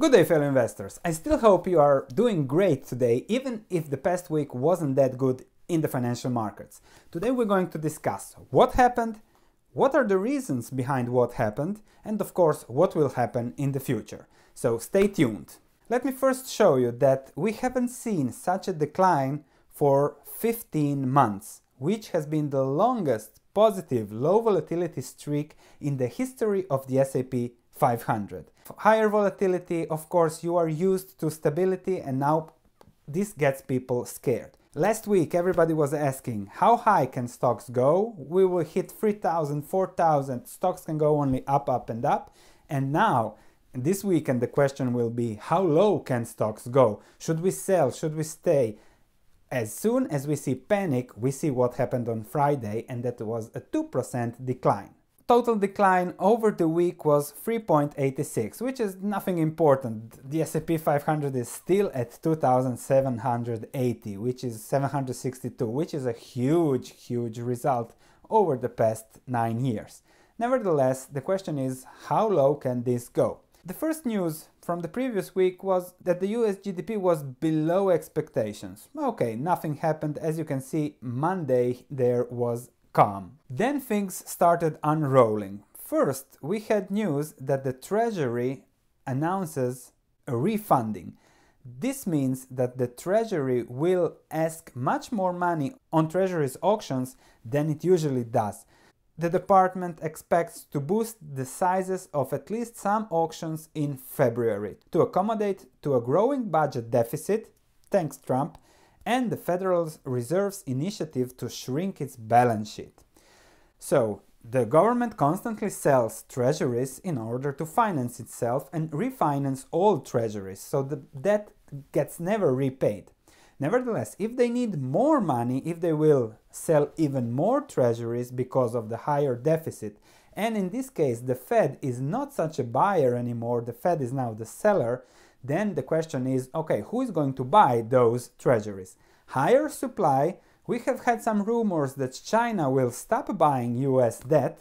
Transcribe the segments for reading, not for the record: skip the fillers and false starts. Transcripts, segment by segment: Good day, fellow investors. I still hope you are doing great today, even if the past week wasn't that good in the financial markets. Today we're going to discuss what happened, what are the reasons behind what happened, and of course what will happen in the future. So stay tuned. Let me first show you that we haven't seen such a decline for 15 months, which has been the longest positive low volatility streak in the history of the S&P 500. Higher volatility, of course, you are used to stability, and now this gets people scared. Last week everybody was asking how high can stocks go? We will hit 3,000, 4,000, stocks can go only up, up and up. And now this weekend the question will be how low can stocks go? Should we sell? Should we stay? As soon as we see panic, we see what happened on Friday, and that was a 2% decline. Total decline over the week was 3.86, which is nothing important. The S&P 500 is still at 2,780, which is 762, which is a huge, huge result over the past 9 years. Nevertheless, the question is, how low can this go? The first news from the previous week was that the US GDP was below expectations. Okay, nothing happened. As you can see, Monday there was calm. Then things started unrolling. First, we had news that the Treasury announces a refunding. This means that the Treasury will ask much more money on Treasury's auctions than it usually does. The department expects to boost the sizes of at least some auctions in February to accommodate to a growing budget deficit, thanks Trump, and the Federal Reserve's initiative to shrink its balance sheet. So, the government constantly sells treasuries in order to finance itself and refinance all treasuries, so the debt gets never repaid. Nevertheless, if they need more money, if they will sell even more treasuries because of the higher deficit, and in this case the Fed is not such a buyer anymore, the Fed is now the seller, then the question is, okay, who is going to buy those treasuries? Higher supply, we have had some rumors that China will stop buying US debt,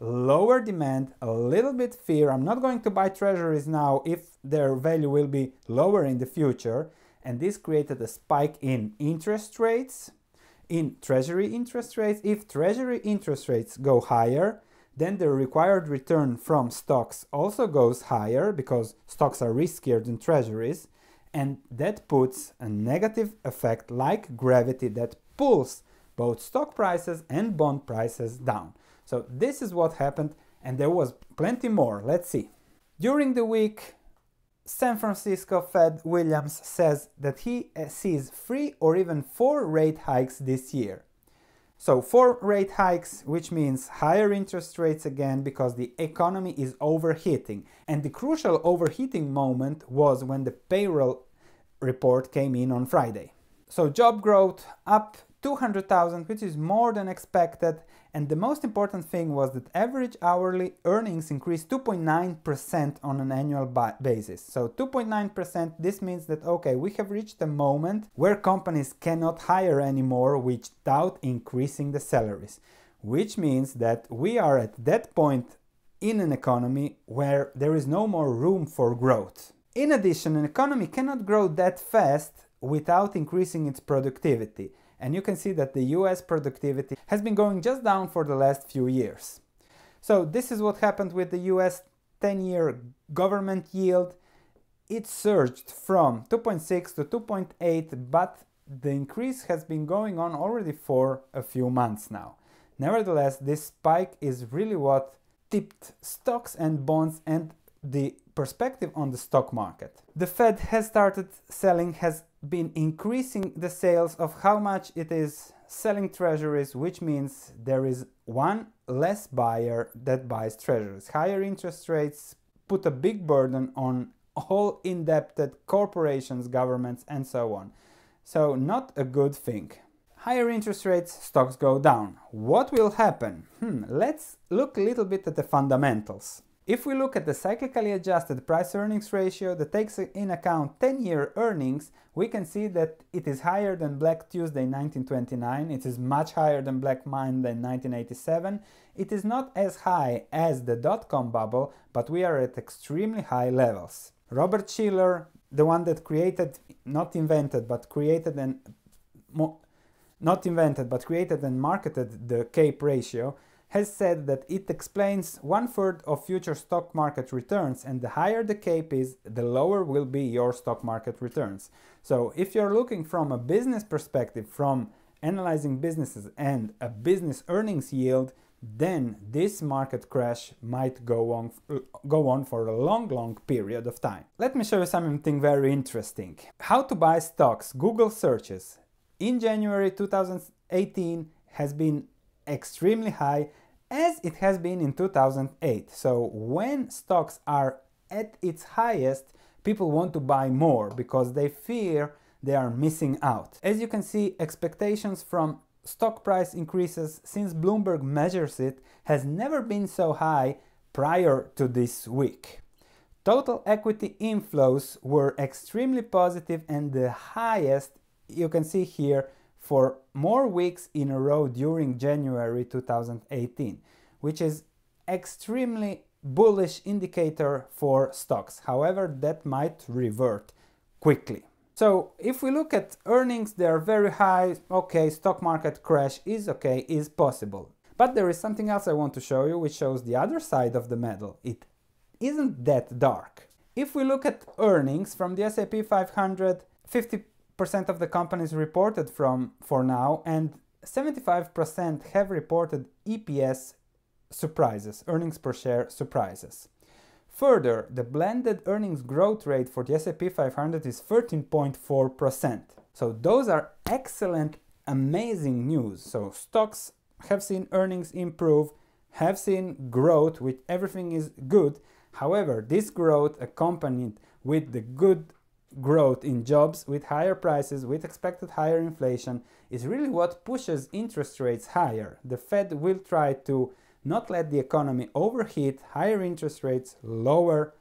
lower demand, a little bit fear, I'm not going to buy treasuries now if their value will be lower in the future, and this created a spike in interest rates, in treasury interest rates. If treasury interest rates go higher, then the required return from stocks also goes higher because stocks are riskier than treasuries, and that puts a negative effect like gravity that pulls both stock prices and bond prices down. So this is what happened, and there was plenty more. Let's see. During the week, San Francisco Fed Williams says that he sees 3 or even 4 rate hikes this year. So 4 rate hikes, which means higher interest rates again because the economy is overheating. And the crucial overheating moment was when the payroll report came in on Friday. So job growth up 200,000, which is more than expected. And the most important thing was that average hourly earnings increased 2.9% on an annual basis. So 2.9%, this means that, okay, we have reached a moment where companies cannot hire anymore without increasing the salaries, which means that we are at that point in an economy where there is no more room for growth. In addition, an economy cannot grow that fast without increasing its productivity. And you can see that the US productivity has been going just down for the last few years. So this is what happened with the US 10-year government yield. It surged from 2.6 to 2.8, but the increase has been going on already for a few months now. Nevertheless, this spike is really what tipped stocks and bonds and the perspective on the stock market. The Fed has started selling, has been increasing the sales of how much it is selling treasuries, which means there is one less buyer that buys treasuries. Higher interest rates put a big burden on all indebted corporations, governments, and so on. So not a good thing. Higher interest rates, stocks go down. What will happen? Let's look a little bit at the fundamentals. If we look at the cyclically adjusted price-earnings ratio that takes in account 10-year earnings, we can see that it is higher than Black Tuesday 1929, it is much higher than Black Monday 1987, it is not as high as the dot-com bubble, but we are at extremely high levels. Robert Schiller, the one that created, created and marketed the CAPE ratio, has said that it explains 1/3 of future stock market returns, and the higher the CAPE is, the lower will be your stock market returns. So if you're looking from a business perspective, from analyzing businesses and a business earnings yield, then this market crash might go on for a long period of time. Let me show you something very interesting. How to buy stocks, Google searches. In January 2018 has been extremely high, as it has been in 2008. So when stocks are at its highest, people want to buy more because they fear they are missing out. As you can see, expectations from stock price increases, since Bloomberg measures it, has never been so high prior to this week. Total equity inflows were extremely positive and the highest, you can see here, for more weeks in a row during January 2018, which is extremely bullish indicator for stocks. However, that might revert quickly. So if we look at earnings, they are very high. Okay, stock market crash is okay, is possible. But there is something else I want to show you, which shows the other side of the medal. It isn't that dark. If we look at earnings from the S&P 500, 50% of the companies reported for now, and 75% have reported EPS surprises, earnings per share surprises. Further, the blended earnings growth rate for the S&P 500 is 13.4%. So those are excellent, amazing news. So stocks have seen earnings improve, have seen growth, which everything is good. However, this growth accompanied with the good growth in jobs, with higher prices, with expected higher inflation, is really what pushes interest rates higher. The Fed will try to not let the economy overheat, higher interest rates, lower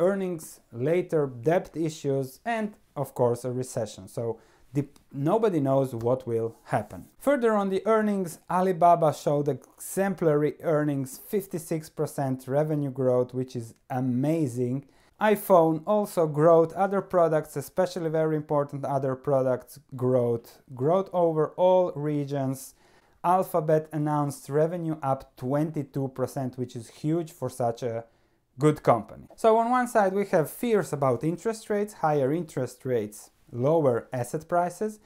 earnings, later debt issues, and of course a recession. So nobody knows what will happen. Further on the earnings, Alibaba showed exemplary earnings, 56% revenue growth, which is amazing. iPhone also growth, other products, especially very important other products growth over all regions. Alphabet announced revenue up 22%, which is huge for such a good company. So on one side we have fears about interest rates, higher interest rates, lower asset prices.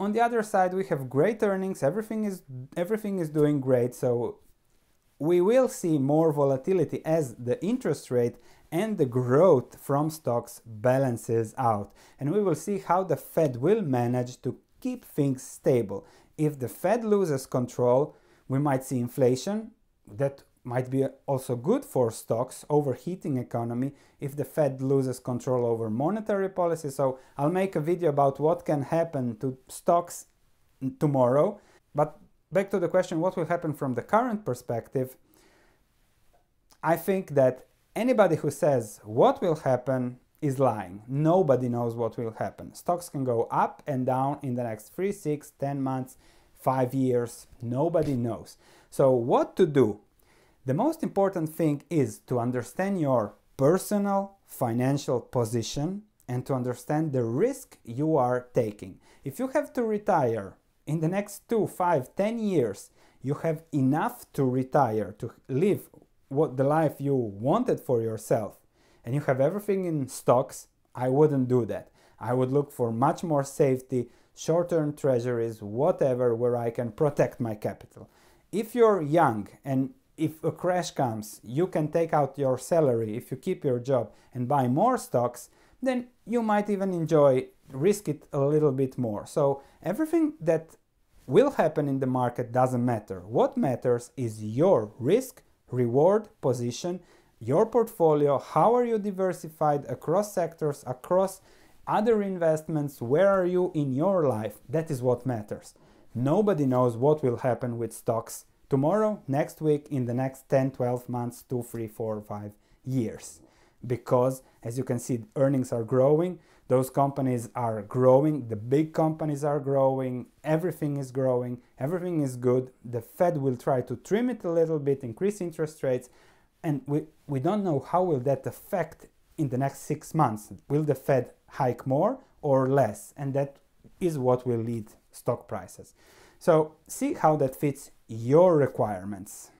On the other side we have great earnings, everything is doing great, so we will see more volatility as the interest rate and the growth from stocks balances out. And we will see how the Fed will manage to keep things stable. If the Fed loses control, we might see inflation. That might be also good for stocks, overheating economy, if the Fed loses control over monetary policy. So I'll make a video about what can happen to stocks tomorrow. But back to the question, what will happen from the current perspective? I think that anybody who says what will happen is lying. Nobody knows what will happen. Stocks can go up and down in the next 3, 6, 10 months, 5 years. Nobody knows. So what to do? The most important thing is to understand your personal financial position and to understand the risk you are taking. If you have to retire in the next 2, 5, 10 years, you have enough to retire, to live what the life you wanted for yourself, and you have everything in stocks, I wouldn't do that. I would look for much more safety, short-term treasuries, whatever, where I can protect my capital. If you're young and if a crash comes, you can take out your salary, if you keep your job, and buy more stocks, then you might even enjoy, risk it a little bit more. So everything that will happen in the market doesn't matter. What matters is your risk, reward, position, your portfolio, how are you diversified across sectors, across other investments, where are you in your life? That is what matters. Nobody knows what will happen with stocks tomorrow, next week, in the next 10, 12 months, 2, 3, 4, 5 years. Because, as you can see, earnings are growing, those companies are growing, the big companies are growing, everything is good. The Fed will try to trim it a little bit, increase interest rates, and we don't know how will that affect in the next 6 months. Will the Fed hike more or less? And that is what will lead stock prices. So see how that fits your requirements.